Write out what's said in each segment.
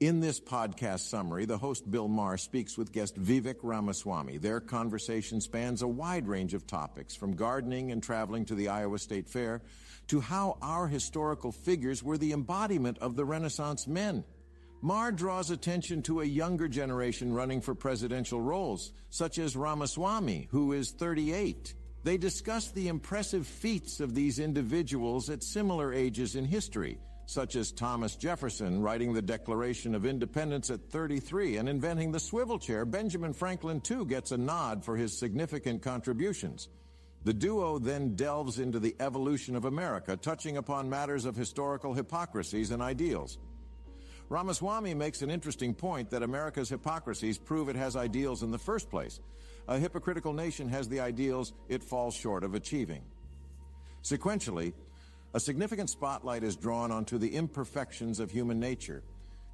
In this podcast summary, the host Bill Maher speaks with guest Vivek Ramaswamy. Their conversation spans a wide range of topics, from gardening and traveling to the Iowa State Fair, to how our historical figures were the embodiment of the Renaissance men. Maher draws attention to a younger generation running for presidential roles, such as Ramaswamy, who is 38. They discuss the impressive feats of these individuals at similar ages in history, such as Thomas Jefferson writing the Declaration of Independence at 33 and inventing the swivel chair. Benjamin Franklin, too, gets a nod for his significant contributions. The duo then delves into the evolution of America, touching upon matters of historical hypocrisies and ideals. Ramaswamy makes an interesting point that America's hypocrisies prove it has ideals in the first place. A hypocritical nation has the ideals it falls short of achieving. Sequentially, a significant spotlight is drawn onto the imperfections of human nature,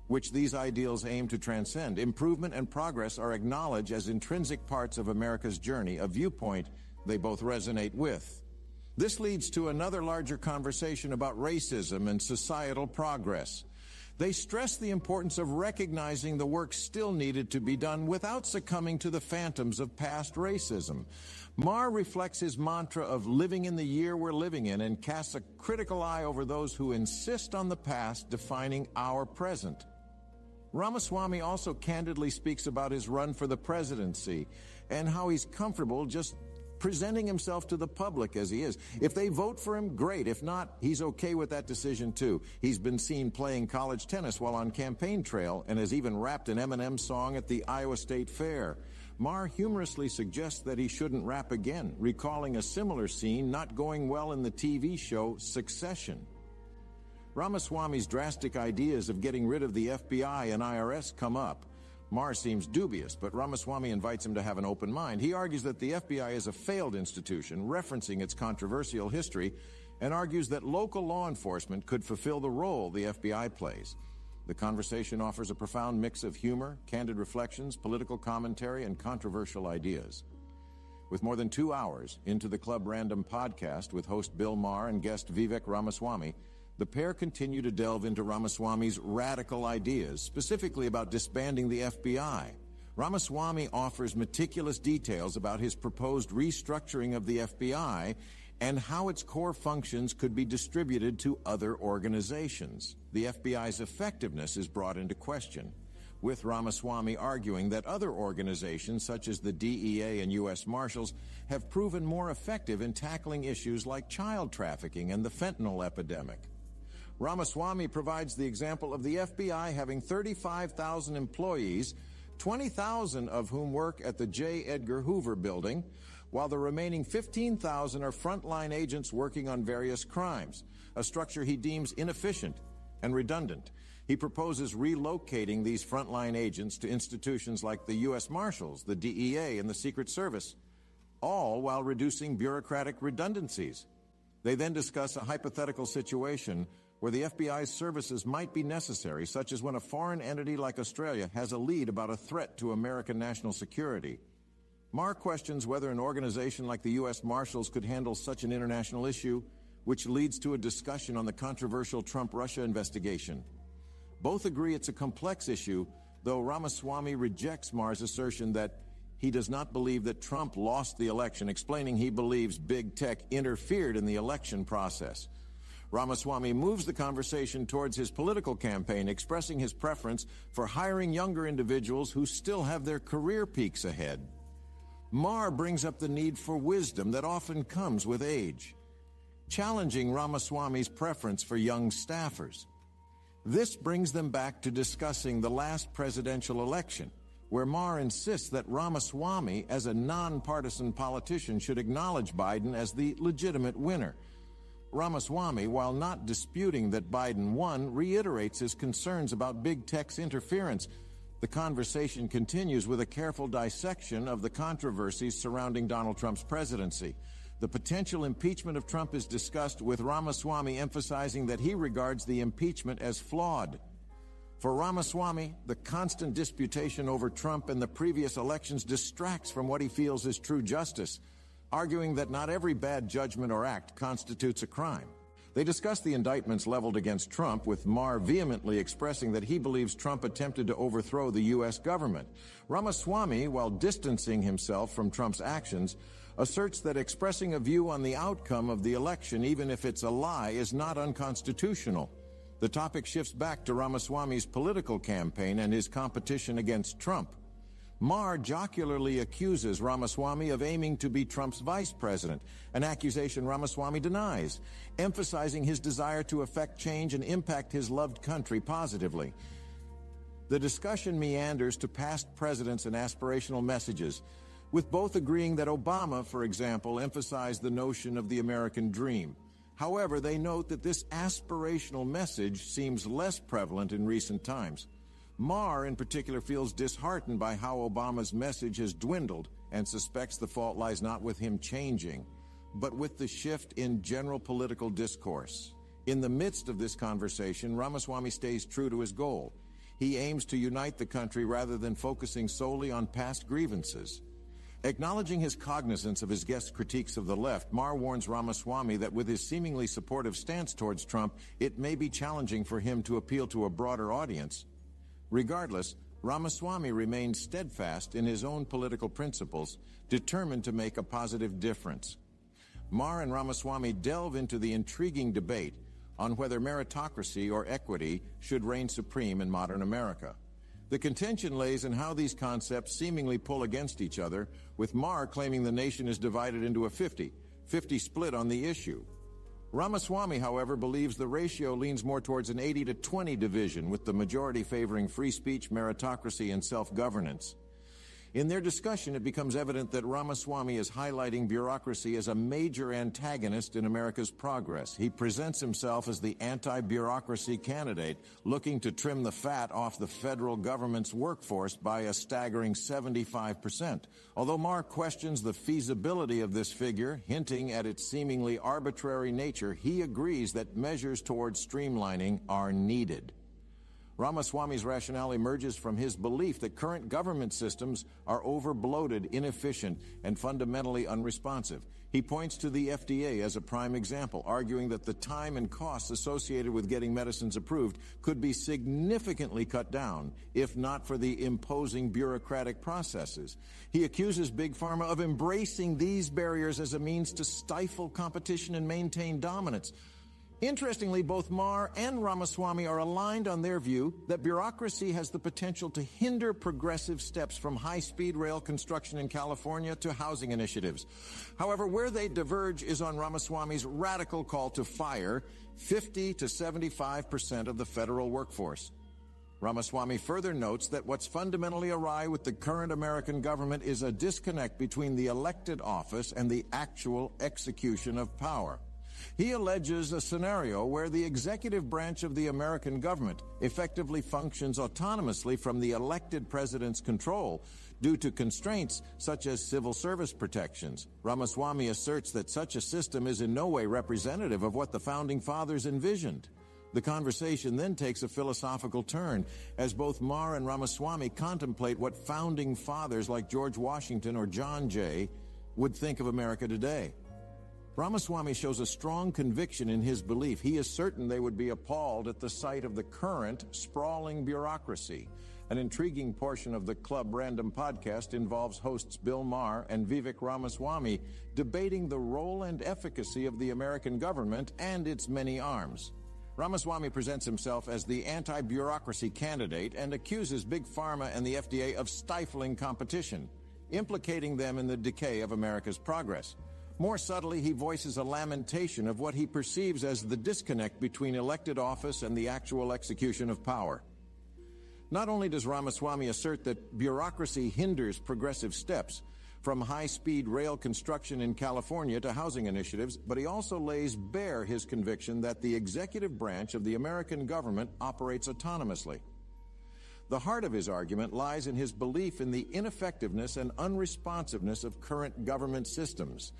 which these ideals aim to transcend. Improvement and progress are acknowledged as intrinsic parts of America's journey, a viewpoint they both resonate with. This leads to another larger conversation about racism and societal progress. They stress the importance of recognizing the work still needed to be done without succumbing to the phantoms of past racism. Maher reflects his mantra of living in the year we're living in and casts a critical eye over those who insist on the past defining our present. Ramaswamy also candidly speaks about his run for the presidency and how he's comfortable just presenting himself to the public as he is. If they vote for him, great. If not, he's okay with that decision, too. He's been seen playing college tennis while on campaign trail and has even rapped an Eminem song at the Iowa State Fair. Maher humorously suggests that he shouldn't rap again, recalling a similar scene not going well in the TV show Succession. Ramaswamy's drastic ideas of getting rid of the FBI and IRS come up. Maher seems dubious, but Ramaswamy invites him to have an open mind. He argues that the FBI is a failed institution, referencing its controversial history, and argues that local law enforcement could fulfill the role the FBI plays. The conversation offers a profound mix of humor, candid reflections, political commentary, and controversial ideas. With more than 2 hours into the Club Random podcast with host Bill Maher and guest Vivek Ramaswamy, the pair continue to delve into Ramaswamy's radical ideas, specifically about disbanding the FBI. Ramaswamy offers meticulous details about his proposed restructuring of the FBI and how its core functions could be distributed to other organizations. The FBI's effectiveness is brought into question, with Ramaswamy arguing that other organizations, such as the DEA and U.S. Marshals, have proven more effective in tackling issues like child trafficking and the fentanyl epidemic. Ramaswamy provides the example of the FBI having 35,000 employees, 20,000 of whom work at the J. Edgar Hoover building, while the remaining 15,000 are frontline agents working on various crimes, a structure he deems inefficient and redundant. He proposes relocating these frontline agents to institutions like the U.S. Marshals, the DEA, and the Secret Service, all while reducing bureaucratic redundancies. They then discuss a hypothetical situation where the FBI's services might be necessary, such as when a foreign entity like Australia has a lead about a threat to American national security. Maher questions whether an organization like the U.S. Marshals could handle such an international issue, which leads to a discussion on the controversial Trump-Russia investigation. Both agree it's a complex issue, though Ramaswamy rejects Maher's assertion that he does not believe that Trump lost the election, explaining he believes big tech interfered in the election process. Ramaswamy moves the conversation towards his political campaign, expressing his preference for hiring younger individuals who still have their career peaks ahead. Maher brings up the need for wisdom that often comes with age, challenging Ramaswamy's preference for young staffers. This brings them back to discussing the last presidential election, where Maher insists that Ramaswamy, as a nonpartisan politician, should acknowledge Biden as the legitimate winner. Ramaswamy, while not disputing that Biden won, reiterates his concerns about big tech's interference. The conversation continues with a careful dissection of the controversies surrounding Donald Trump's presidency. The potential impeachment of Trump is discussed, with Ramaswamy emphasizing that he regards the impeachment as flawed. For Ramaswamy, the constant disputation over Trump and the previous elections distracts from what he feels is true justice, arguing that not every bad judgment or act constitutes a crime. They discussed the indictments leveled against Trump, with Maher vehemently expressing that he believes Trump attempted to overthrow the U.S. government. Ramaswamy, while distancing himself from Trump's actions, asserts that expressing a view on the outcome of the election, even if it's a lie, is not unconstitutional. The topic shifts back to Ramaswamy's political campaign and his competition against Trump. Maher jocularly accuses Ramaswamy of aiming to be Trump's vice president, an accusation Ramaswamy denies, emphasizing his desire to affect change and impact his loved country positively. The discussion meanders to past presidents and aspirational messages, with both agreeing that Obama, for example, emphasized the notion of the American dream. However, they note that this aspirational message seems less prevalent in recent times. Maher, in particular, feels disheartened by how Obama's message has dwindled and suspects the fault lies not with him changing, but with the shift in general political discourse. In the midst of this conversation, Ramaswamy stays true to his goal. He aims to unite the country rather than focusing solely on past grievances. Acknowledging his cognizance of his guest's critiques of the left, Maher warns Ramaswamy that with his seemingly supportive stance towards Trump, it may be challenging for him to appeal to a broader audience. Regardless, Ramaswamy remains steadfast in his own political principles, determined to make a positive difference. Maher and Ramaswamy delve into the intriguing debate on whether meritocracy or equity should reign supreme in modern America. The contention lays in how these concepts seemingly pull against each other, with Maher claiming the nation is divided into a 50-50 split on the issue. Ramaswamy, however, believes the ratio leans more towards an 80-20 division, with the majority favoring free speech, meritocracy, and self-governance. In their discussion, it becomes evident that Ramaswamy is highlighting bureaucracy as a major antagonist in America's progress. He presents himself as the anti-bureaucracy candidate, looking to trim the fat off the federal government's workforce by a staggering 75%. Although Maher questions the feasibility of this figure, hinting at its seemingly arbitrary nature, he agrees that measures towards streamlining are needed. Ramaswamy's rationale emerges from his belief that current government systems are overbloated, inefficient, and fundamentally unresponsive. He points to the FDA as a prime example, arguing that the time and costs associated with getting medicines approved could be significantly cut down, if not for the imposing bureaucratic processes. He accuses Big Pharma of embracing these barriers as a means to stifle competition and maintain dominance. Interestingly, both Maher and Ramaswamy are aligned on their view that bureaucracy has the potential to hinder progressive steps, from high-speed rail construction in California to housing initiatives. However, where they diverge is on Ramaswamy's radical call to fire 50% to 75% of the federal workforce. Ramaswamy further notes that what's fundamentally awry with the current American government is a disconnect between the elected office and the actual execution of power. He alleges a scenario where the executive branch of the American government effectively functions autonomously from the elected president's control due to constraints such as civil service protections. Ramaswamy asserts that such a system is in no way representative of what the Founding Fathers envisioned. The conversation then takes a philosophical turn, as both Maher and Ramaswamy contemplate what Founding Fathers like George Washington or John Jay would think of America today. Ramaswamy shows a strong conviction in his belief. He is certain they would be appalled at the sight of the current sprawling bureaucracy. An intriguing portion of the Club Random podcast involves hosts Bill Maher and Vivek Ramaswamy debating the role and efficacy of the American government and its many arms. Ramaswamy presents himself as the anti-bureaucracy candidate and accuses Big Pharma and the FDA of stifling competition, implicating them in the decay of America's progress. More subtly, he voices a lamentation of what he perceives as the disconnect between elected office and the actual execution of power. Not only does Ramaswamy assert that bureaucracy hinders progressive steps, from high-speed rail construction in California to housing initiatives, but he also lays bare his conviction that the executive branch of the American government operates autonomously. The heart of his argument lies in his belief in the ineffectiveness and unresponsiveness of current government systems.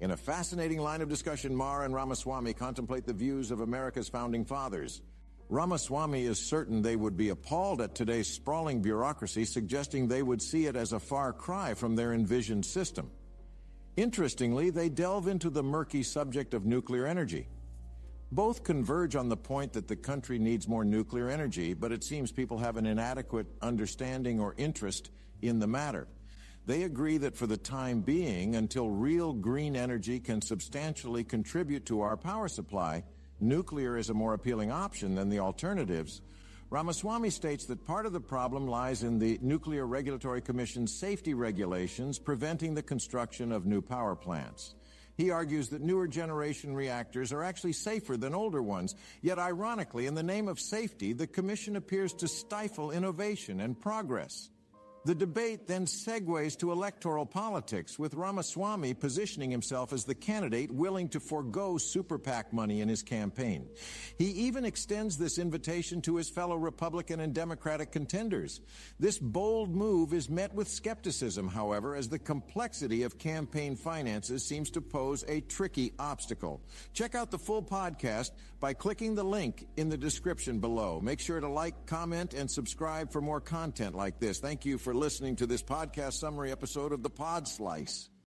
In a fascinating line of discussion, Maher and Ramaswamy contemplate the views of America's Founding Fathers. Ramaswamy is certain they would be appalled at today's sprawling bureaucracy, suggesting they would see it as a far cry from their envisioned system. Interestingly, they delve into the murky subject of nuclear energy. Both converge on the point that the country needs more nuclear energy, but it seems people have an inadequate understanding or interest in the matter. They agree that for the time being, until real green energy can substantially contribute to our power supply, nuclear is a more appealing option than the alternatives. Ramaswamy states that part of the problem lies in the Nuclear Regulatory Commission's safety regulations preventing the construction of new power plants. He argues that newer generation reactors are actually safer than older ones. Yet, ironically, in the name of safety, the Commission appears to stifle innovation and progress. The debate then segues to electoral politics, with Ramaswamy positioning himself as the candidate willing to forego super PAC money in his campaign. He even extends this invitation to his fellow Republican and Democratic contenders. This bold move is met with skepticism, however, as the complexity of campaign finances seems to pose a tricky obstacle. Check out the full podcast by clicking the link in the description below. Make sure to like, comment, and subscribe for more content like this. Thank you for listening to this podcast summary episode of The Pod Slice.